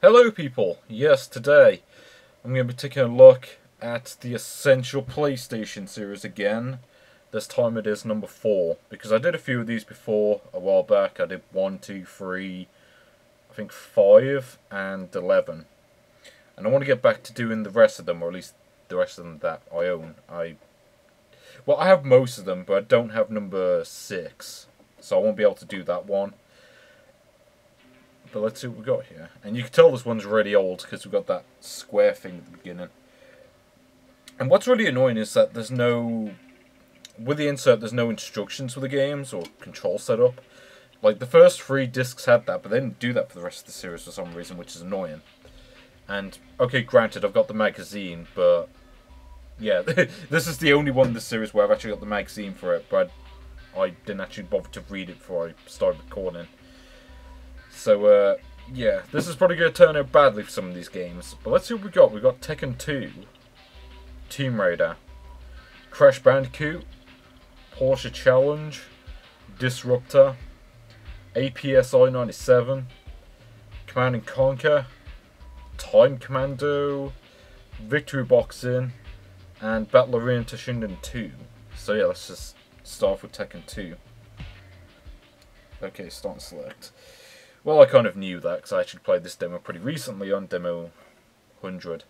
Hello people, yes today I'm going to be taking a look at the Essential PlayStation series again. This time it is number 4, because I did a few of these before a while back. I did 1, 2, 3, I think 5 and 11. And I want to get back to doing the rest of them, or at least the rest of them that I own. Well I have most of them, but I don't have number 6, so I won't be able to do that one. But let's see what we got here. And you can tell this one's really old because we've got that square thing at the beginning. And what's really annoying is that there's no... with the insert, there's no instructions for the games or control setup. Like, the first 3 discs had that, but they didn't do that for the rest of the series for some reason, which is annoying. And, okay, granted, I've got the magazine, but... yeah, this is the only one in this series where I've actually got the magazine for it, but I didn't actually bother to read it before I started recording. So, yeah, this is probably going to turn out badly for some of these games. But let's see what we got. We've got Tekken 2, Tomb Raider, Crash Bandicoot, Porsche Challenge, Disruptor, APSI 97, Command and Conquer, Time Commando, Victory Boxing, and Battle Arena Toshinden 2. So, yeah, let's just start off with Tekken 2. Okay, start and select. Well, I kind of knew that because I actually played this demo pretty recently on Demo 100.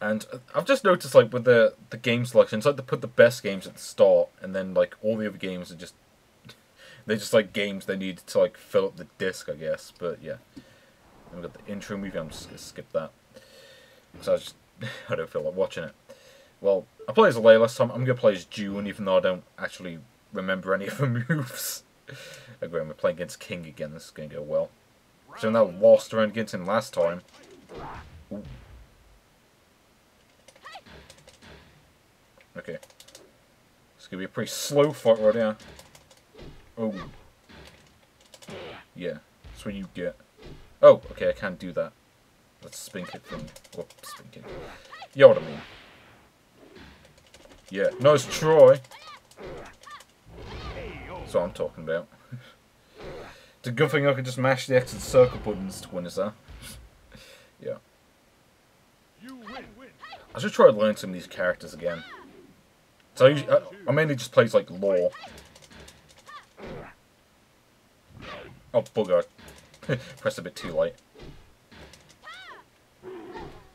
And I've just noticed, like, with the game selections, like, they put the best games at the start, and then, like, all the other games are just... they're just, like, games they need to, like, fill up the disc, I guess. But, yeah. And we've got the intro movie. I'm just going to skip that. Because I just... I don't feel like watching it. Well, I played as Layla last time. I'm going to play as June, even though I don't actually remember any of her moves. Agree, we're playing against King again. This is going to go well. So now lost around against him last time. Ooh. Okay. It's going to be a pretty slow fight right now. Oh. Yeah. That's what you get. Oh, okay, I can't do that. Let's spin kick thing. Well, spin kick. You know what I mean. Yeah. Nice try. That's what I'm talking about. It's a good thing I could just mash the X and circle buttons to win, is that? Yeah. I should try to learn some of these characters again. So I mainly just play like lore. Oh, bugger. Pressed a bit too late.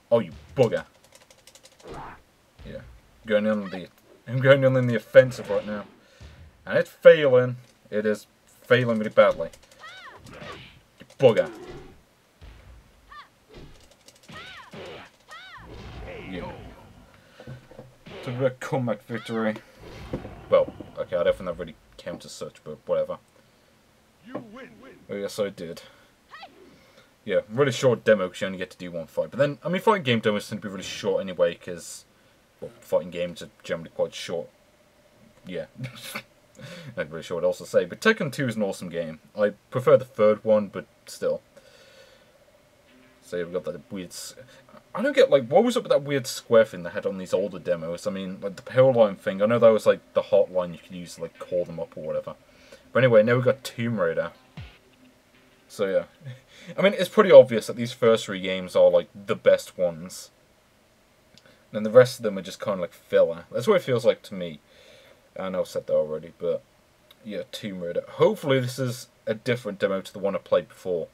Oh, you bugger. Yeah. I'm going on in the offensive right now. And it's failing. It is failing really badly. You bugger. Yeah. So we're a comeback victory. Well, okay, I don't think that really counts as such, but whatever. Oh, yes, I did. Yeah, really short demo because you only get to do one fight. But then, I mean, fighting game demos tend to be really short anyway because, well, fighting games are generally quite short. Yeah. Not really sure what else to say, but Tekken 2 is an awesome game. I prefer the third one, but still. So yeah, we've got that weird... I don't get, like, what was up with that weird square thing they had on these older demos? I mean, like, the Powerline thing, I know that was, like, the hotline you could use to, like, call them up or whatever. But anyway, now we've got Tomb Raider. So yeah. I mean, it's pretty obvious that these first 3 games are, like, the best ones. And the rest of them are just kind of, like, filler. That's what it feels like to me. I know I've said that already, but yeah, Tomb Raider. Hopefully this is a different demo to the one I played before.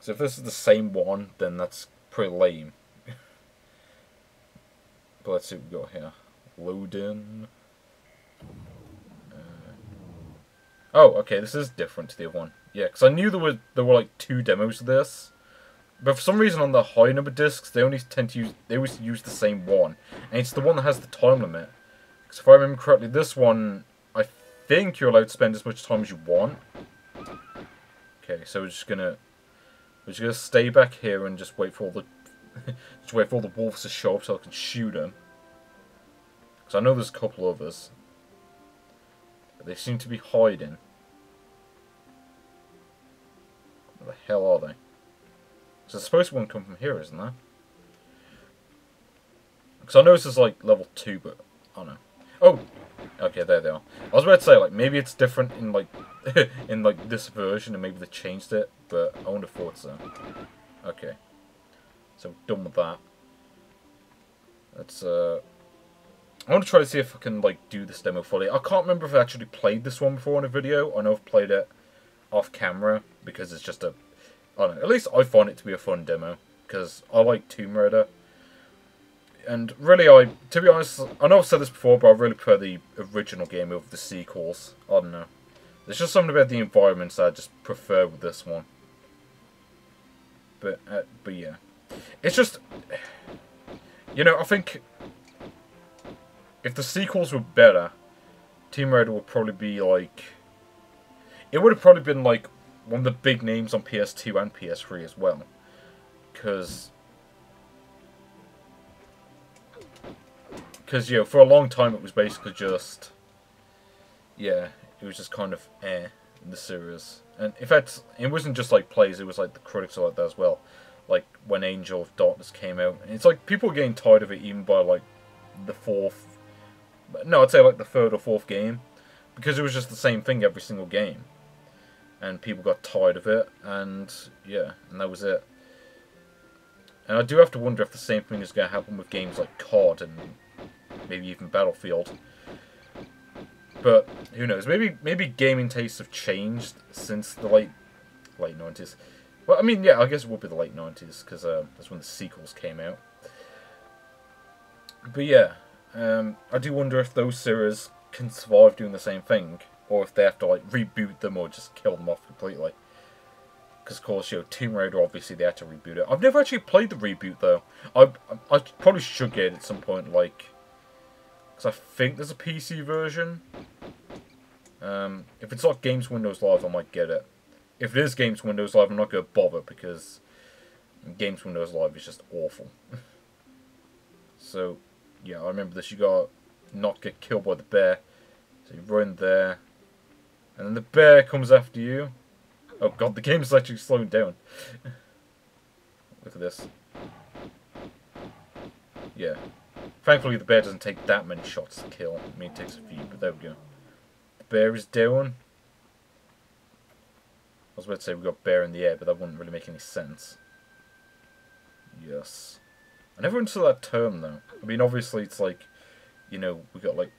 So if this is the same one, then that's pretty lame. But let's see what we got here. Loading. Oh, okay, this is different to the other one. Yeah, because I knew there were like 2 demos of this. But for some reason on the high number discs, they always use the same one. And it's the one that has the time limit. Because if I remember correctly, this one, I think you're allowed to spend as much time as you want. Okay, so we're just gonna stay back here and just wait for all the wolves to show up so I can shoot them. Because I know there's a couple others, but they seem to be hiding. Where the hell are they? So there's supposed to one come from here, isn't there? Because I know this is like level 2, but I don't know. Oh, Okay, there they are. I was about to say, like, maybe it's different in, like, in, like, this version, and maybe they changed it, but I wouldn't have thought so. Okay. So, done with that. Let's, I want to try to see if I can, like, do this demo fully. I can't remember if I actually played this one before in a video. I know I've played it off camera, because it's just a... I don't know, at least I find it to be a fun demo, because I like Tomb Raider. And really, to be honest, I know I've said this before, but I really prefer the original game over the sequels. I don't know. There's just something about the environments that I just prefer with this one. But yeah. It's just... You know, I think... If the sequels were better, Tomb Raider would probably be, like... It would have probably been, like, one of the big names on PS2 and PS3 as well. Because, you know, for a long time it was basically just... Yeah, it was just kind of in the series. And, in fact, it wasn't just, like, plays, it was, like, the critics were like that as well. Like, when Angel of Darkness came out. And it's like, people were getting tired of it even by, like, the fourth... No, I'd say, like, the third or fourth game. Because it was just the same thing every single game. And people got tired of it. And, yeah, and that was it. And I do have to wonder if the same thing is going to happen with games like COD and... maybe even Battlefield. But who knows? Maybe gaming tastes have changed since the late 90s. Well, I mean, yeah, I guess it would be the late 90s because that's when the sequels came out. But yeah, I do wonder if those series can survive doing the same thing, or if they have to like reboot them or just kill them off completely. Because, of course, you know, Tomb Raider, obviously, they had to reboot it. I've never actually played the reboot, though. I probably should get it at some point, like... Because I think there's a PC version. If it's not Games Windows Live, I might get it. If it is Games Windows Live, I'm not going to bother, because... Games Windows Live is just awful. So, yeah, I remember this. You got to not get killed by the bear. So you run there. And then the bear comes after you. Oh god, the game's actually slowing down. Look at this. Yeah. Thankfully the bear doesn't take that many shots to kill. I mean, it takes a few, but there we go. The bear is down. I was about to say we got bear in the air, but that wouldn't really make any sense. Yes. I never understood that term, though. I mean, obviously it's like, you know, we got, like,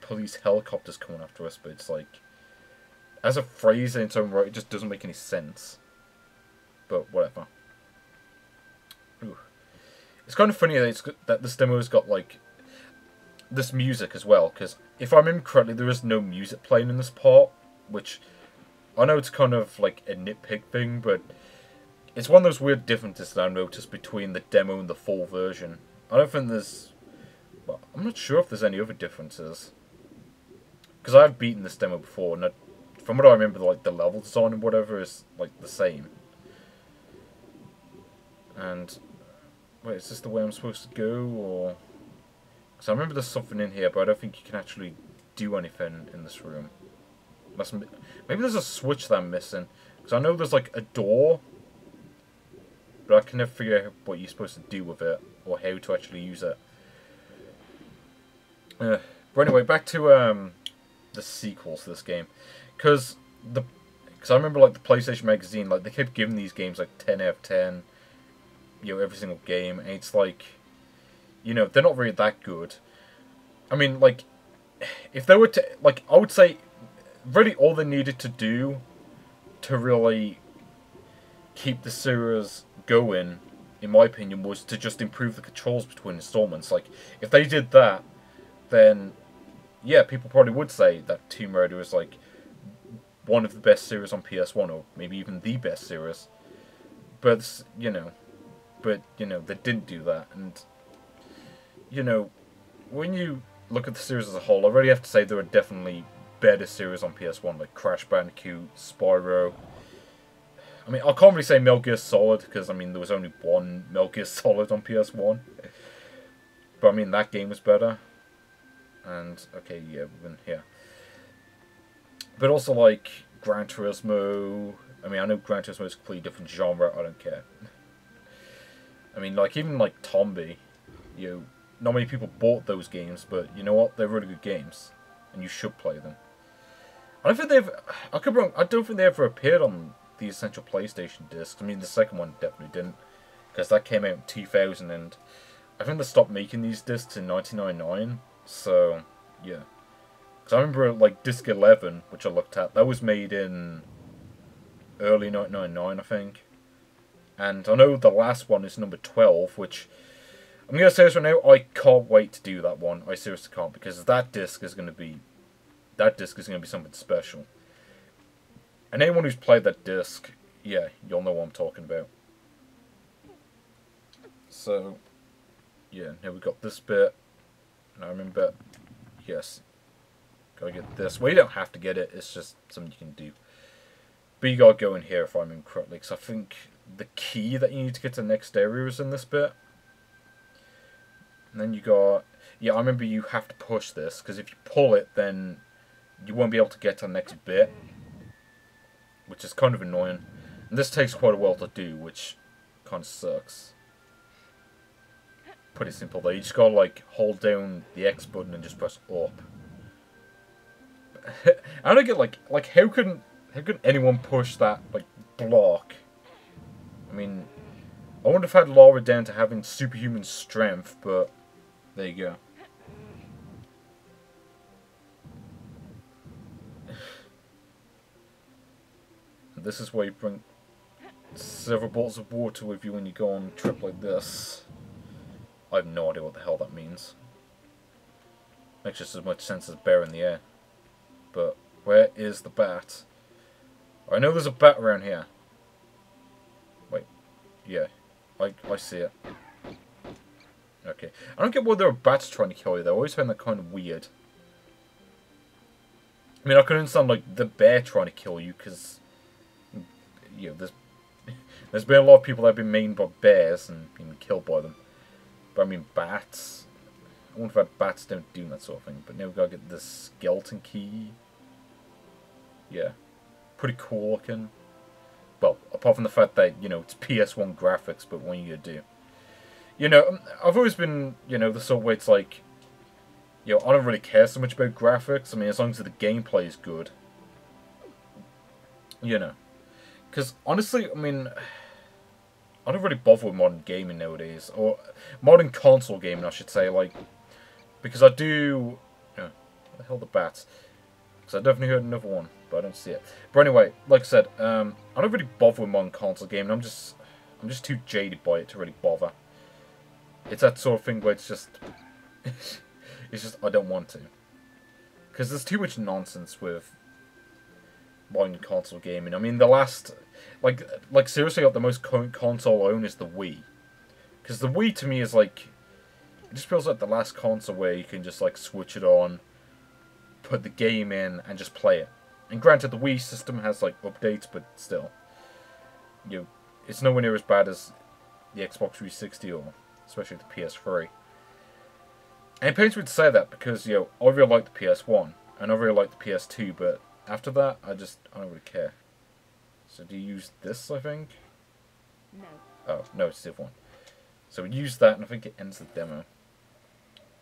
police helicopters coming after us, but it's like... As a phrase in its own right, it just doesn't make any sense. But whatever. Ooh. It's kind of funny that this demo's got, like, this music as well. Because if I remember correctly, there is no music playing in this part. Which, I know it's kind of, like, a nitpick thing, but... It's one of those weird differences that I've noticed between the demo and the full version. I don't think there's... Well, I'm not sure if there's any other differences. Because I've beaten this demo before, and from what I remember, like, the level design and whatever is, like, the same. And, wait, is this the way I'm supposed to go, or... Because I remember there's something in here, but I don't think you can actually do anything in this room. Maybe there's a switch that I'm missing. Because I know there's, like, a door. But I can never figure out what you're supposed to do with it, or how to actually use it. But anyway, back to, the sequels to this game. Because I remember, like, the PlayStation magazine, like, they kept giving these games, like, 10 out of 10, you know, every single game, and it's like, you know, they're not really that good. I mean, like, if they were to, like, I would say, really all they needed to do to really keep the series going, in my opinion, was to just improve the controls between installments. Like, if they did that, then, yeah, people probably would say that Tomb Raider is, like, one of the best series on PS1, or maybe even the best series. But, you know, they didn't do that, and, you know, when you look at the series as a whole, I really have to say there are definitely better series on PS1, like Crash Bandicoot, Spyro. I mean, I can't really say Metal Gear Solid, because, I mean, there was only one Metal Gear Solid on PS1. But, I mean, that game was better. And, okay, yeah, we've been here. But also, like, Gran Turismo. I mean, I know Gran Turismo is a completely different genre, I don't care. I mean, like, even, like, Tombi, you know, not many people bought those games, but you know what? They're really good games. and you should play them. I don't think they've. I could be wrong. I don't think they ever appeared on the Essential PlayStation discs. I mean, the second one definitely didn't, because that came out in 2000, and I think they stopped making these discs in 1999. So, yeah. Because I remember, like, disc 11, which I looked at, that was made in early 1999, I think. And I know the last one is number 12, which, I'm going to say this right now, I can't wait to do that one. I seriously can't, because that disc is going to be, something special. And anyone who's played that disc, yeah, you'll know what I'm talking about. So, yeah, here we got this bit. And I remember, yes, gotta get this. Well, you don't have to get it, it's just something you can do. But you gotta go in here if I'm incorrectly, because I think the key that you need to get to the next area is in this bit. And then you got, yeah, I remember you have to push this, because if you pull it, then you won't be able to get to the next bit, which is kind of annoying. And this takes quite a while to do, which kind of sucks. Pretty simple though, you just gotta like hold down the X button and just press up. I don't get like how could anyone push that like block? I mean, I wouldn't have had Lara down to having superhuman strength, but there you go. And this is where you bring several bottles of water with you when you go on a trip like this. I have no idea what the hell that means. Makes just as much sense as bear in the air. But where is the bat? I know there's a bat around here. Wait. Yeah. I see it. Okay. I don't get why there are bats trying to kill you though. I always find that kind of weird. I mean, I could understand like the bear trying to kill you because, you know, there's been a lot of people that have been maimed by bears and been killed by them. I mean, bats. I wonder if bats don't do that sort of thing. But now we've got to get the skeleton key. Yeah. Pretty cool looking. Well, apart from the fact that, you know, it's PS1 graphics, but what are you going to do? You know, I've always been, you know, the sort of way it's like, you know, I don't really care so much about graphics. I mean, as long as the gameplay is good. You know. Because, honestly, I mean, I don't really bother with modern gaming nowadays, or modern console gaming, I should say, like, because I do, oh, what the hell, the bats, because I definitely heard another one, but I don't see it, but anyway, like I said, I don't really bother with modern console gaming, I'm just too jaded by it to really bother. It's that sort of thing where it's just, it's just, I don't want to, because there's too much nonsense with modern console gaming. I mean, the last, like seriously, like the most current console I own is the Wii, because the Wii to me is like, it just feels like the last console where you can just like switch it on, put the game in, and just play it. And granted, the Wii system has like updates, but still, you know, it's nowhere near as bad as the Xbox 360 or especially the PS3. And it pains me to say that because, you know, I really like the PS1 and I really like the PS2, but after that, I don't really care. So do you use this, I think? No. Oh, no, it's the other one. So we use that, and I think it ends the demo.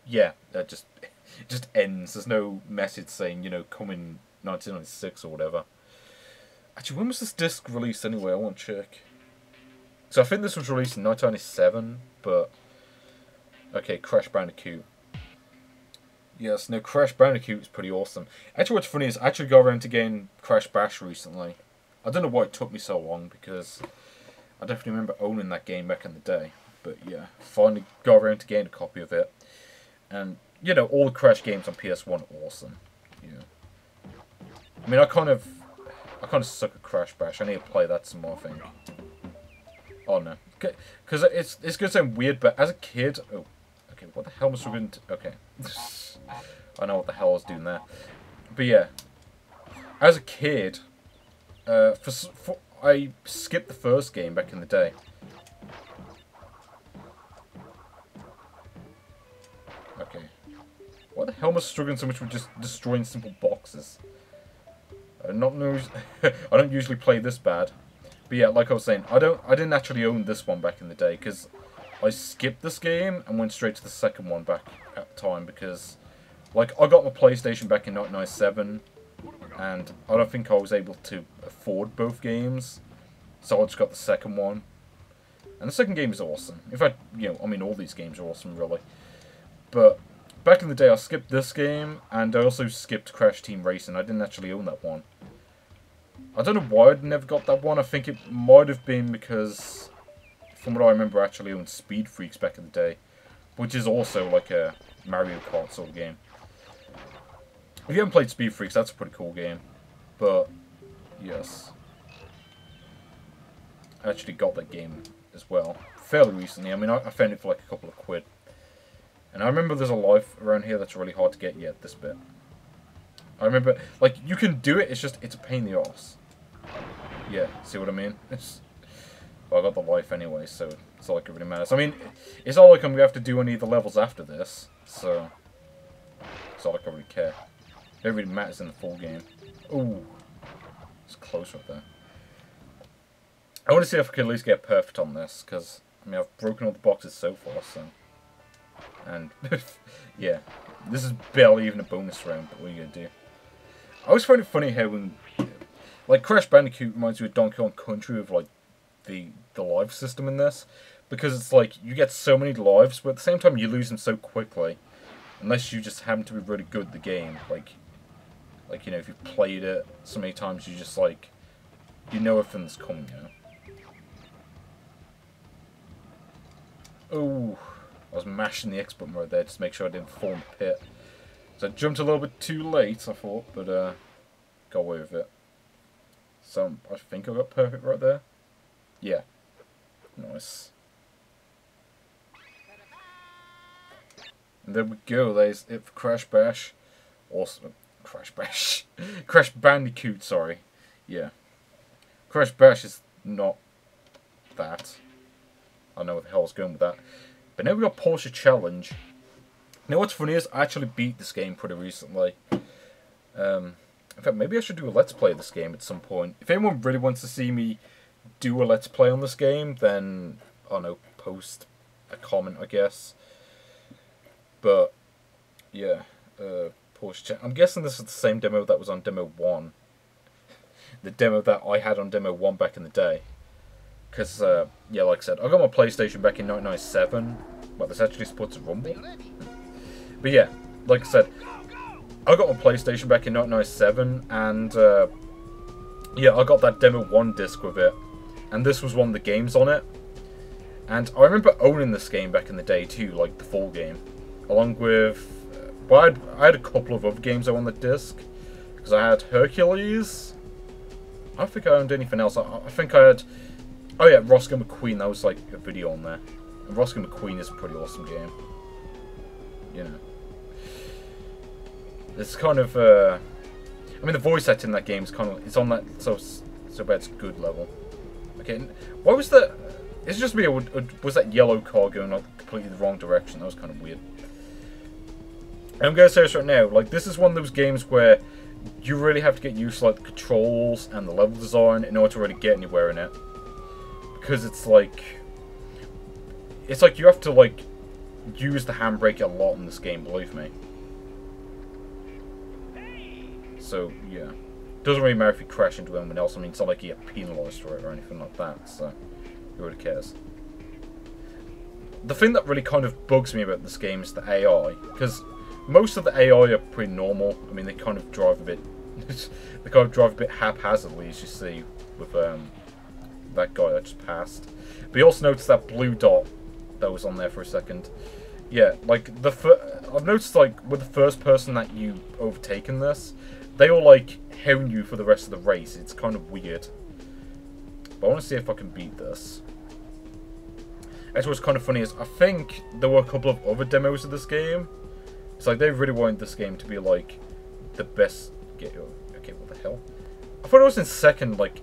Yeah, that just, it just ends. There's no message saying, you know, come in 1996 or whatever. Actually, when was this disc released anyway? I want to check. So I think this was released in 1997, but okay, Crash Bandicoot. Yes, no, Crash Bandicoot is pretty awesome. Actually, what's funny is I actually got around to getting Crash Bash recently. I don't know why it took me so long, because I definitely remember owning that game back in the day. But yeah, finally got around to getting a copy of it. And, you know, all the Crash games on PS1 are awesome. Yeah. I mean, I kind of suck at Crash Bash. I need to play that some more, I think. Oh, no. Because it's going to sound weird, but as a kid... Oh, okay, what the hell must we have been... Okay. I know what the hell I was doing there. But yeah, as a kid, I skipped the first game back in the day. Okay. Why the hell am I struggling so much with just destroying simple boxes? I don't usually play this bad. But yeah, like I was saying, I didn't actually own this one back in the day, because I skipped this game and went straight to the second one back at the time because Like, I got my PlayStation back in 1997, and I don't think I was able to afford both games, so I just got the second one. And the second game is awesome. In fact, you know, I mean, all these games are awesome, really. But back in the day, I skipped this game, and I also skipped Crash Team Racing. I didn't actually own that one. I don't know why I never got that one. I think it might have been because, from what I remember, I actually owned Speed Freaks back in the day, which is also like a Mario Kart sort of game. If you haven't played Speed Freaks, that's a pretty cool game. But, yes. I actually got that game as well fairly recently. I mean, I found it for like a couple of quid. And I remember there's a life around here that's really hard to get yet, this bit. I remember, like, you can do it, it's just, it's a pain in the arse. Yeah, see what I mean? Well, I got the life anyway, so it's not like it really matters. I mean, it's not like I'm going to have to do any of the levels after this, so it's not like I really care. It really matters in the full game. Ooh, it's close right there. I want to see if I can at least get perfect on this, because, I mean, I've broken all the boxes so far, so. And, yeah, this is barely even a bonus round, but what are you going to do? I always find it funny how when, like, Crash Bandicoot reminds me of Donkey Kong Country with, like, the life system in this, because it's like you get so many lives, but at the same time you lose them so quickly, unless you just happen to be really good at the game. Like you know, if you've played it so many times, you just like, you know everything's coming. You know. Ooh, I was mashing the X button right there just to make sure I didn't fall in the pit. So I jumped a little bit too late, I thought, but got away with it. So I think I got perfect right there. Yeah. Nice. And there we go, there's it for Crash Bash. Awesome. Crash Bash. Crash Bandicoot, sorry. Yeah. Crash Bash is not that. I don't know what the hell's going with that. But now we got Porsche Challenge. Now what's funny is I actually beat this game pretty recently. In fact, maybe I should do a Let's Play of this game at some point. If anyone really wants to see me do a Let's Play on this game, then, I don't know, post a comment, I guess. But, yeah, Porsche Challenge. I'm guessing this is the same demo that was on Demo 1. The demo that I had on Demo 1 back in the day. Because, yeah, like I said, I got my PlayStation back in 1997. Well, this actually supports a rumble. But yeah, like I said, I got my PlayStation back in 1997, and, yeah, I got that Demo 1 disc with it. And this was one of the games on it. And I remember owning this game back in the day too, like the full game. Along with... well, I had a couple of other games I owned on the disc. Because I had Hercules. I don't think I owned anything else. I think I had... oh yeah, Roscoe McQueen. That was like a video on there. And Roscoe McQueen is a pretty awesome game. You know. It's kind of... I mean, the voice acting in that game is kind of... it's on that so bad it's good level. Okay, why was that? It's just me, or was that yellow car going like completely the wrong direction? That was kind of weird. And I'm going to say this right now, like, this is one of those games where you really have to get used to, like, the controls and the level design in order to really get anywhere in it. Because it's like you have to, like, use the handbrake a lot in this game, believe me. So, yeah. Doesn't really matter if you crash into anyone else. I mean, it's not like you get penalised for it or anything like that, so who really cares? The thing that really kind of bugs me about this game is the AI, because most of the AI are pretty normal. I mean, they kind of drive a bit, haphazardly, as you see with that guy I just passed. But you also noticed that blue dot that was on there for a second. Yeah, like I've noticed, like, with the first person that you overtake in this, they all, like, hound you for the rest of the race. It's kind of weird. But I want to see if I can beat this. Actually, what's kind of funny is I think there were a couple of other demos of this game. It's like they really wanted this game to be, like, the best game. Okay, what the hell? I thought I was in second, like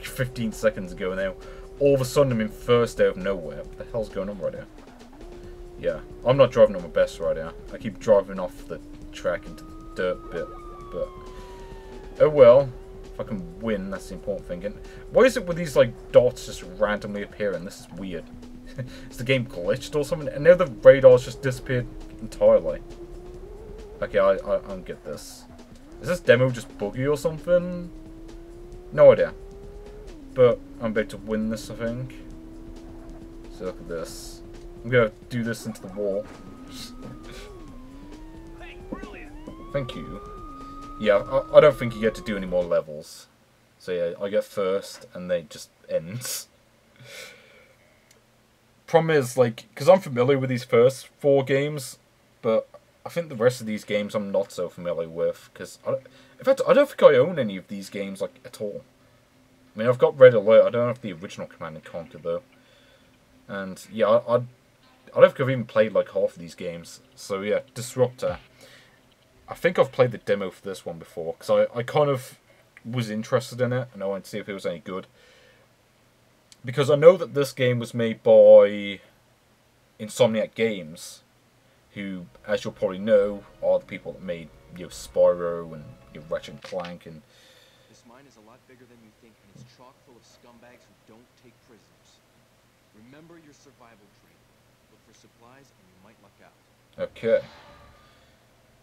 15 seconds ago, and now all of a sudden I'm in first out of nowhere. What the hell's going on right now? Yeah, I'm not driving on my best right now. I keep driving off the track into the dirt bit. But, oh well, if I can win, that's the important thing. And why is it with these, like, dots just randomly appearing? This is weird. Is the game glitched or something? And now the radar's just disappeared entirely. Okay, I don't get this. Is this demo just buggy or something? No idea. But I'm about to win this, I think. So look at this. I'm gonna do this into the wall. Thank you. Yeah, I don't think you get to do any more levels. So yeah, I get first, and then it just ends. Problem is, like, because I'm familiar with these first four games, but I think the rest of these games I'm not so familiar with. Because, in fact, I don't think I own any of these games, like, at all. I mean, I've got Red Alert. I don't have the original Command and Conquer, though. And, yeah, I don't think I've even played, like, half of these games. So, yeah, Disruptor. I think I've played the demo for this one before, because I kind of was interested in it, and I wanted to see if it was any good. Because I know that this game was made by Insomniac Games, who, as you'll probably know, are the people that made, you know, Spyro and, you know, Ratchet & Clank and... This mine is a lot bigger than you think, and it's chock full of scumbags who don't take prisoners. Remember your survival training. Look for supplies and you might luck out. Okay.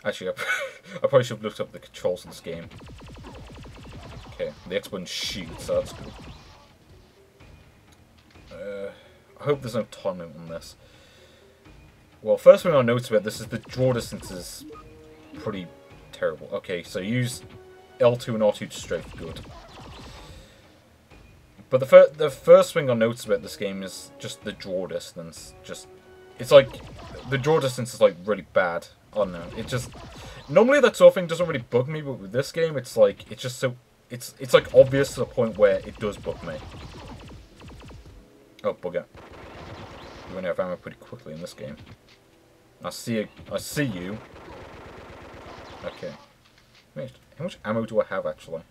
Actually, I probably should have looked up the controls in this game. Okay, the X button shoots, so that's cool. I hope there's no time limit on this. Well, first thing I noticed about this is the draw distance is pretty terrible. Okay, so use L2 and R2 to strafe, good. But the first thing I noticed about this game is just the draw distance. Just, it's like, the draw distance is like really bad. I don't know, it just... Normally that sort of thing doesn't really bug me, but with this game, it's like, it's just so... It's like obvious to the point where it does bug me. Oh, bugger. You run out of ammo pretty quickly in this game. I see you. Okay. Wait, how much ammo do I have, actually?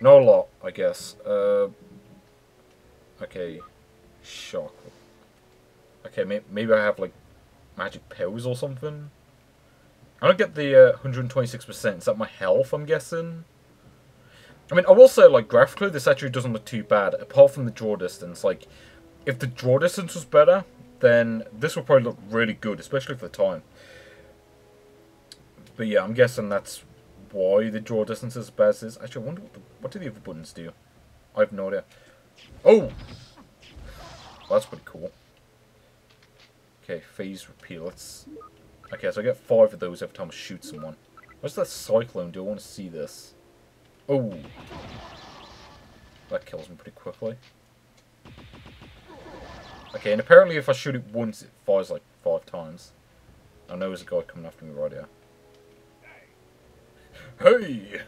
Not a lot, I guess. Okay. Shock. Okay, maybe I have, like, magic pills or something? I don't get the 126%. Is that my health, I'm guessing? I mean, I will say, like, graphically, this actually doesn't look too bad, apart from the draw distance. Like, if the draw distance was better, then this would probably look really good, especially for the time. But yeah, I'm guessing that's why the draw distance is as bad as it is. Actually, I wonder what do the other buttons do? I have no idea. Oh! Well, that's pretty cool. Okay, phase repeal. Let's... Okay, so I get 5 of those every time I shoot someone. What's that cyclone do? I want to see this. Oh! That kills me pretty quickly. Okay, and apparently if I shoot it once, it fires like 5 times. I know there's a guy coming after me right here. Hey!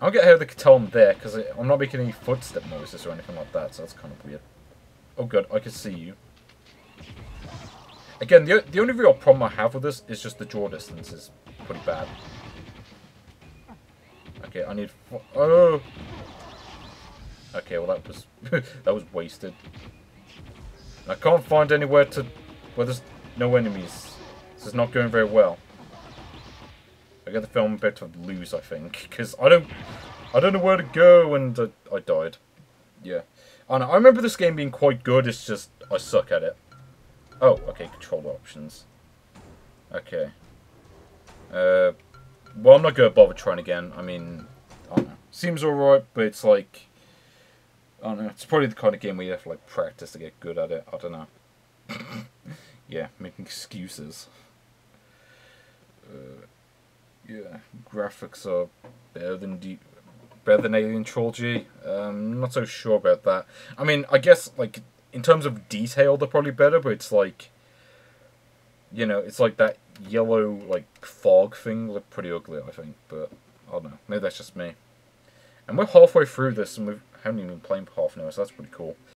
I don't get how they could tell I'm there, because I'm not making any footstep noises or anything like that, so that's kind of weird. Oh good, I can see you. Again, the only real problem I have with this is just the draw distance is pretty bad. Okay, I need... Oh! Okay, well that was... that was wasted. I can't find anywhere to... Well, there's no enemies. This is not going very well. I get the film about to lose, I think. Because I don't know where to go and I died. Yeah. And I remember this game being quite good, it's just, I suck at it. Oh, okay, controller options. Okay. Well, I'm not going to bother trying again. I mean, I don't know. Seems alright, but it's like, I don't know, it's probably the kind of game where you have to, like, practice to get good at it. I don't know. Yeah, making excuses. Yeah, graphics are better than deep. Better than Alien Trilogy? Not so sure about that. I mean, I guess, like, in terms of detail, they're probably better, but it's like... You know, it's like that yellow, like, fog thing. They're pretty ugly, I think, but... I don't know. Maybe that's just me. And we're halfway through this, and we haven't even been playing for half an hour, so that's pretty cool.